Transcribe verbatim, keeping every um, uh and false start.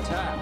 attack.